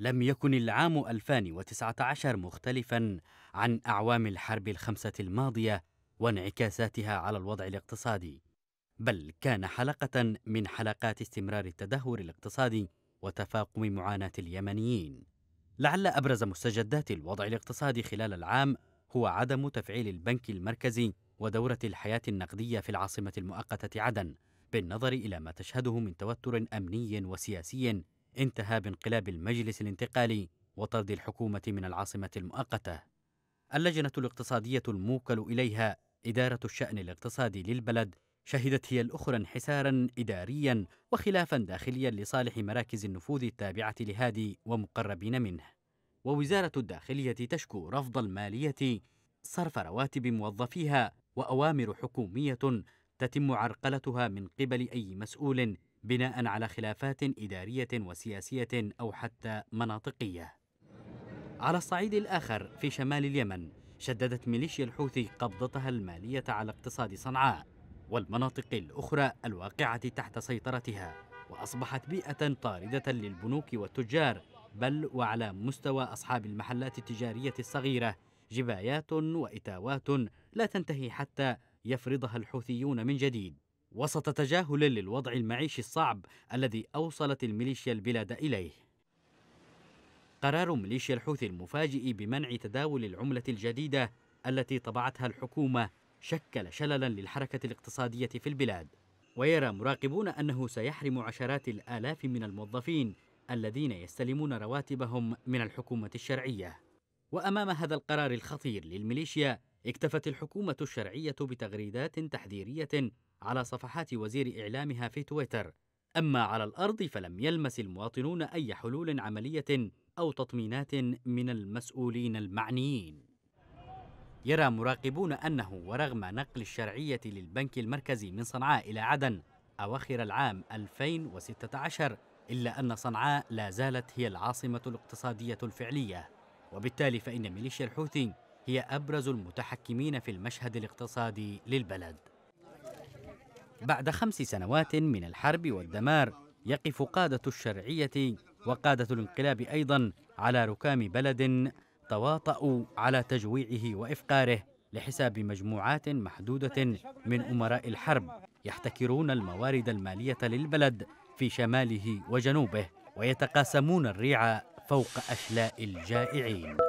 لم يكن العام 2019 مختلفاً عن أعوام الحرب الخمسة الماضية وانعكاساتها على الوضع الاقتصادي، بل كان حلقة من حلقات استمرار التدهور الاقتصادي وتفاقم معاناة اليمنيين. لعل أبرز مستجدات الوضع الاقتصادي خلال العام هو عدم تفعيل البنك المركزي ودورة الحياة النقدية في العاصمة المؤقتة عدن، بالنظر إلى ما تشهده من توتر أمني وسياسي انتهى بانقلاب المجلس الانتقالي وطرد الحكومة من العاصمة المؤقتة. اللجنة الاقتصادية الموكل إليها إدارة الشأن الاقتصادي للبلد شهدت هي الأخرى انحساراً إدارياً وخلافاً داخلياً لصالح مراكز النفوذ التابعة لهادي ومقربين منه. ووزارة الداخلية تشكو رفض المالية، صرف رواتب موظفيها، وأوامر حكومية تتم عرقلتها من قبل أي مسؤول بناء على خلافات إدارية وسياسية أو حتى مناطقية. على الصعيد الآخر، في شمال اليمن شددت ميليشيا الحوثي قبضتها المالية على اقتصاد صنعاء والمناطق الأخرى الواقعة تحت سيطرتها، وأصبحت بيئة طاردة للبنوك والتجار، بل وعلى مستوى أصحاب المحلات التجارية الصغيرة جبايات وإتاوات لا تنتهي حتى يفرضها الحوثيون من جديد، وسط تجاهل للوضع المعيشي الصعب الذي أوصلت الميليشيا البلاد إليه. قرار ميليشيا الحوثي المفاجئ بمنع تداول العملة الجديدة التي طبعتها الحكومة شكل شللاً للحركة الاقتصادية في البلاد، ويرى مراقبون أنه سيحرم عشرات الآلاف من الموظفين الذين يستلمون رواتبهم من الحكومة الشرعية. وأمام هذا القرار الخطير للميليشيا، اكتفت الحكومة الشرعية بتغريدات تحذيرية على صفحات وزير إعلامها في تويتر. أما على الأرض فلم يلمس المواطنون أي حلول عملية أو تطمينات من المسؤولين المعنيين. يرى مراقبون أنه ورغم نقل الشرعية للبنك المركزي من صنعاء إلى عدن أواخر العام 2016، إلا أن صنعاء لا زالت هي العاصمة الاقتصادية الفعلية، وبالتالي فإن ميليشيا الحوثي هي أبرز المتحكمين في المشهد الاقتصادي للبلد. بعد 5 سنوات من الحرب والدمار، يقف قادة الشرعية وقادة الانقلاب أيضاً على ركام بلد تواطؤوا على تجويعه وإفقاره لحساب مجموعات محدودة من أمراء الحرب يحتكرون الموارد المالية للبلد في شماله وجنوبه، ويتقاسمون الريع فوق أشلاء الجائعين.